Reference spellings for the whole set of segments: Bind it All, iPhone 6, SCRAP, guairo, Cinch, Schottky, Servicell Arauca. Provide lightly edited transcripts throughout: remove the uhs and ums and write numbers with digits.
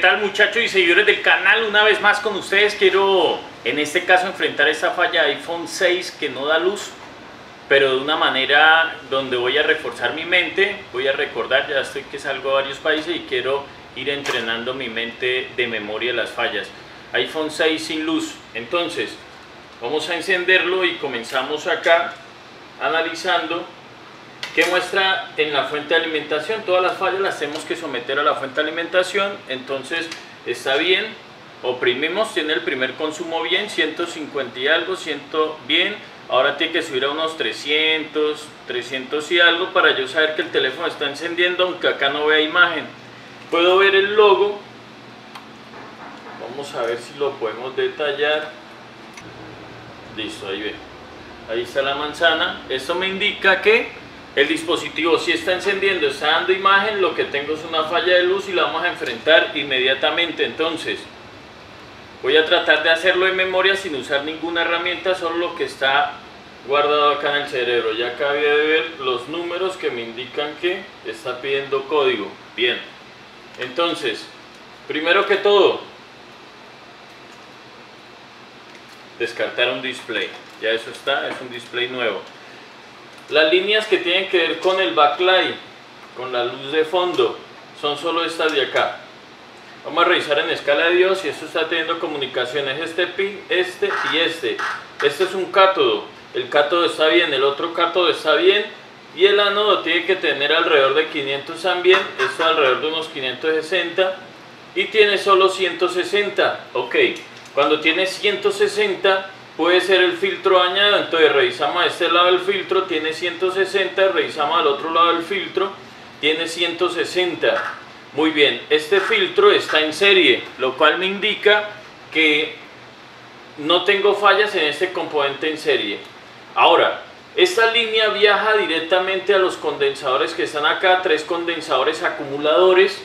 tal muchachos y seguidores del canal? Una vez más con ustedes. Quiero en este caso enfrentar esta falla de iPhone 6 que no da luz, pero de una manera donde voy a reforzar mi mente. Voy a recordar, ya estoy que salgo a varios países y quiero ir entrenando mi mente de memoria de las fallas. iPhone 6 sin luz. Entonces vamos a encenderlo y comenzamos acá analizando que muestra en la fuente de alimentación. Todas las fallas las tenemos que someter a la fuente de alimentación. Entonces está bien, oprimimos, tiene el primer consumo bien, 150 y algo, 100 bien. Ahora tiene que subir a unos 300, 300 y algo para yo saber que el teléfono está encendiendo, aunque acá no vea imagen. Puedo ver el logo, vamos a ver si lo podemos detallar. Listo, ahí ve, ahí está la manzana. Esto me indica que el dispositivo sí está encendiendo, está dando imagen. Lo que tengo es una falla de luz y la vamos a enfrentar inmediatamente. Entonces voy a tratar de hacerlo en memoria sin usar ninguna herramienta, solo lo que está guardado acá en el cerebro. Ya acabé de ver los números que me indican que está pidiendo código. Bien, entonces primero que todo descartar un display. Ya eso está, es un display nuevo. Las líneas que tienen que ver con el backlight, con la luz de fondo, son solo estas de acá. Vamos a revisar en escala de Dios si esto está teniendo comunicaciones. Este pin, este y este. Este es un cátodo. El cátodo está bien, el otro cátodo está bien. Y el ánodo tiene que tener alrededor de 500 también. Esto alrededor de unos 560. Y tiene solo 160. Ok, cuando tiene 160... puede ser el filtro dañado. Entonces revisamos a este lado del filtro, tiene 160, revisamos al otro lado del filtro, tiene 160. Muy bien, este filtro está en serie, lo cual me indica que no tengo fallas en este componente en serie. Ahora, esta línea viaja directamente a los condensadores que están acá, tres condensadores acumuladores.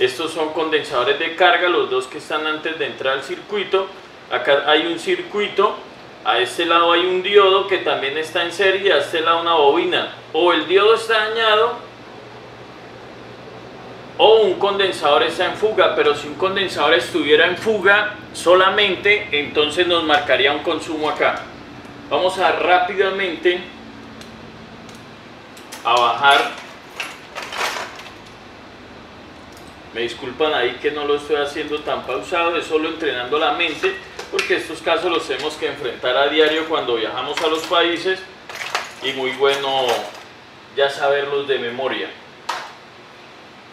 Estos son condensadores de carga, los dos que están antes de entrar al circuito. Acá hay un circuito, a este lado hay un diodo que también está en serie, a este lado una bobina. O el diodo está dañado o un condensador está en fuga, pero si un condensador estuviera en fuga solamente, entonces nos marcaría un consumo acá. Vamos a rápidamente a bajar. Me disculpan ahí que no lo estoy haciendo tan pausado, es solo entrenando la mente, porque estos casos los tenemos que enfrentar a diario cuando viajamos a los países, y muy bueno ya saberlos de memoria.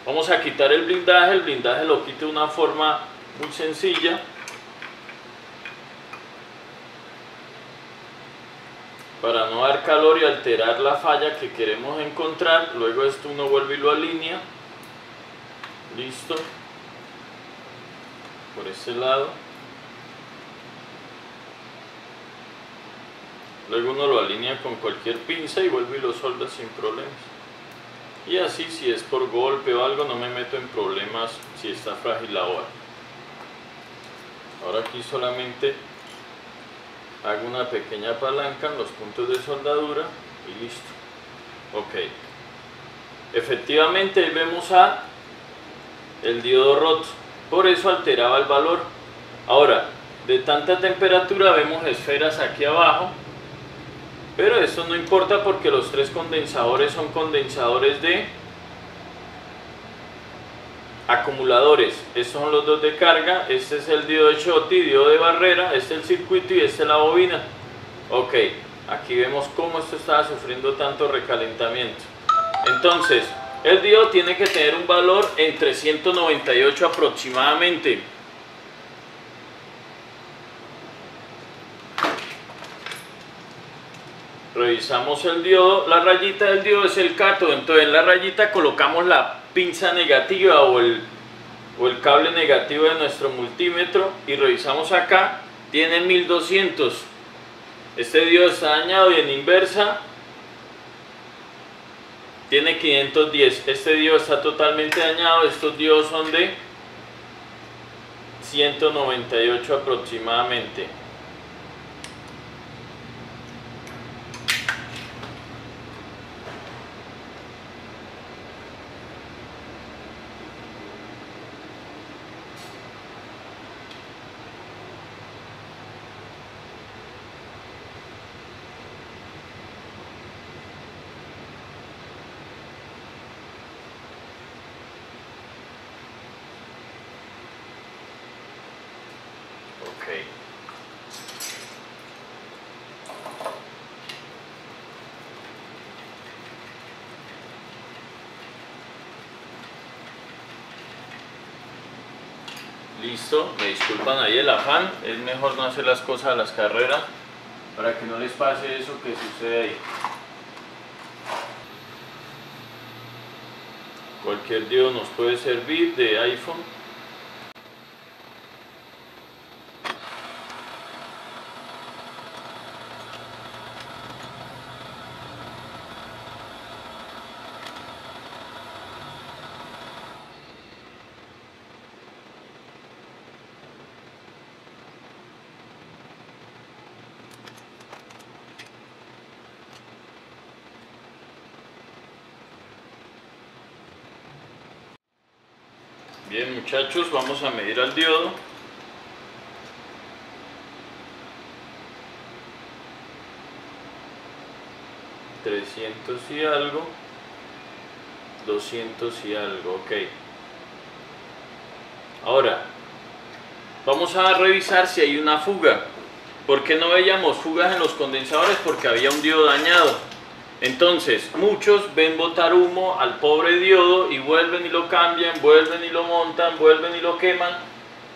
Vamos a quitar el blindaje. El blindaje lo quito de una forma muy sencilla. Para no dar calor y alterar la falla que queremos encontrar. Luego esto uno vuelve y lo alinea. Listo. Por este lado. Luego uno lo alinea con cualquier pinza y vuelve y lo solda sin problemas. Y así, si es por golpe o algo, no me meto en problemas si está frágil la hora. Ahora aquí solamente hago una pequeña palanca en los puntos de soldadura y listo. Ok. Efectivamente ahí vemos a el diodo roto, por eso alteraba el valor. Ahora, de tanta temperatura vemos esferas aquí abajo, pero esto no importa porque los tres condensadores son condensadores de acumuladores. Estos son los dos de carga, este es el diodo de Schottky, diodo de barrera, este es el circuito y este es la bobina. Ok, aquí vemos cómo esto estaba sufriendo tanto recalentamiento. Entonces el diodo tiene que tener un valor entre 198 aproximadamente. Revisamos el diodo, la rayita del diodo es el cátodo, entonces en la rayita colocamos la pinza negativa o el cable negativo de nuestro multímetro y revisamos acá, tiene 1200. Este diodo está dañado y en inversa tiene 510, este diodo está totalmente dañado, estos diodos son de 198 aproximadamente. Listo, me disculpan ahí el afán, es mejor no hacer las cosas a las carreras para que no les pase eso que sucede ahí. Cualquier diodo nos puede servir de iPhone. Bien muchachos, vamos a medir al diodo. $300 y algo. $200 y algo, ok. Ahora, vamos a revisar si hay una fuga. ¿Por qué no veíamos fugas en los condensadores? Porque había un diodo dañado. Entonces, muchos ven botar humo al pobre diodo y vuelven y lo cambian, vuelven y lo montan, vuelven y lo queman.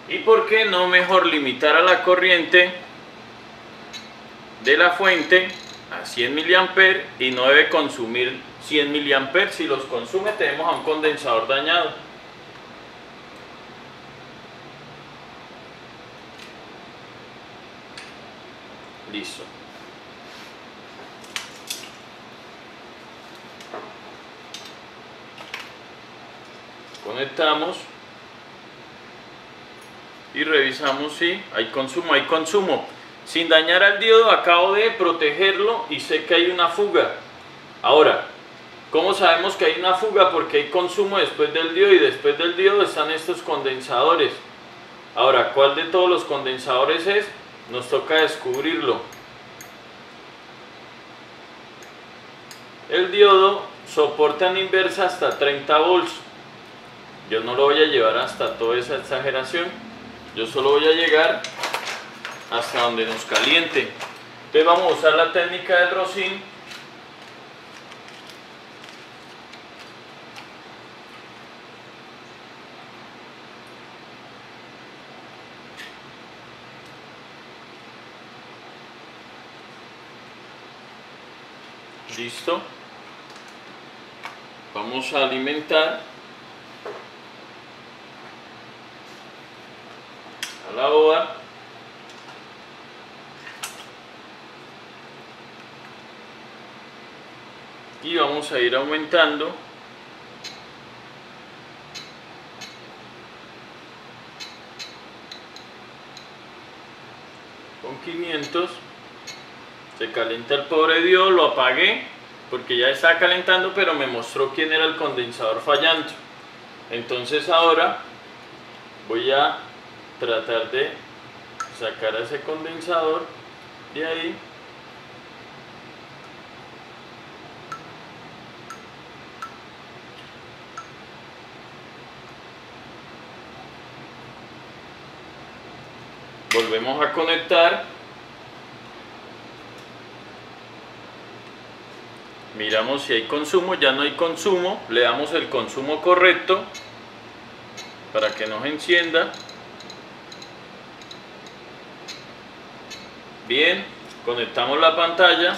¿Y por qué no mejor limitar a la corriente de la fuente a 100 mA y no debe consumir 100 mA? Si los consume, tenemos a un condensador dañado. Listo. Conectamos y revisamos si hay consumo. Hay consumo. Sin dañar al diodo acabo de protegerlo y sé que hay una fuga. Ahora, ¿cómo sabemos que hay una fuga? Porque hay consumo después del diodo y después del diodo están estos condensadores. Ahora, ¿cuál de todos los condensadores es? Nos toca descubrirlo. El diodo soporta en inversa hasta 30 volts. Yo no lo voy a llevar hasta toda esa exageración, yo solo voy a llegar hasta donde nos caliente. Entonces vamos a usar la técnica del rocín. Listo. Vamos a alimentar la boda. Y vamos a ir aumentando con 500. Se calienta el pobre diodo, lo apagué porque ya estaba calentando, pero me mostró quién era el condensador fallando. Entonces ahora voy a tratar de sacar a ese condensador de ahí. Volvemos a conectar. Miramos si hay consumo, ya no hay consumo. Le damos el consumo correcto para que nos encienda. Bien, conectamos la pantalla.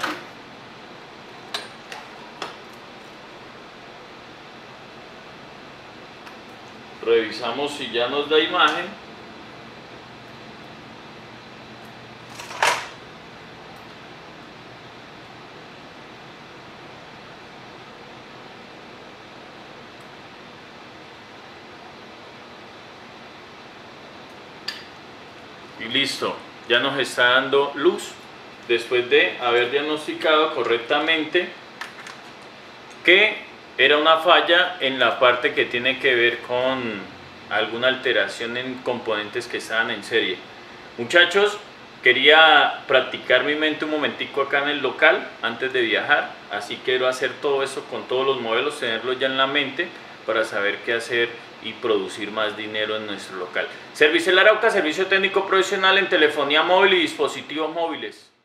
Revisamos si ya nos da imagen. Y listo. Ya nos está dando luz después de haber diagnosticado correctamente que era una falla en la parte que tiene que ver con alguna alteración en componentes que estaban en serie. Muchachos, quería practicar mi mente un momentico acá en el local antes de viajar, así quiero hacer todo eso con todos los modelos, tenerlo ya en la mente para saber qué hacer y producir más dinero en nuestro local. Servicell Arauca, servicio técnico profesional en telefonía móvil y dispositivos móviles.